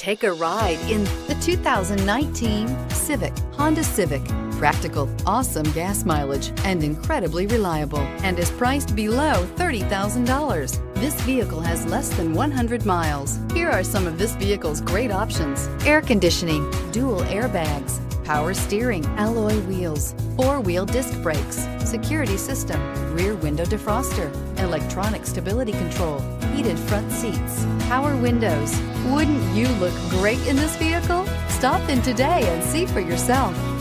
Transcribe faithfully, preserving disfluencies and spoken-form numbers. Take a ride in the two thousand nineteen Civic, Honda Civic. Practical, awesome gas mileage, and incredibly reliable, and is priced below thirty thousand dollars. This vehicle has less than one hundred miles. Here are some of this vehicle's great options: air conditioning, dual airbags, power steering, alloy wheels, four-wheel disc brakes, security system, rear window defroster, electronic stability control, heated front seats, power windows. Wouldn't you look great in this vehicle? Stop in today and see for yourself.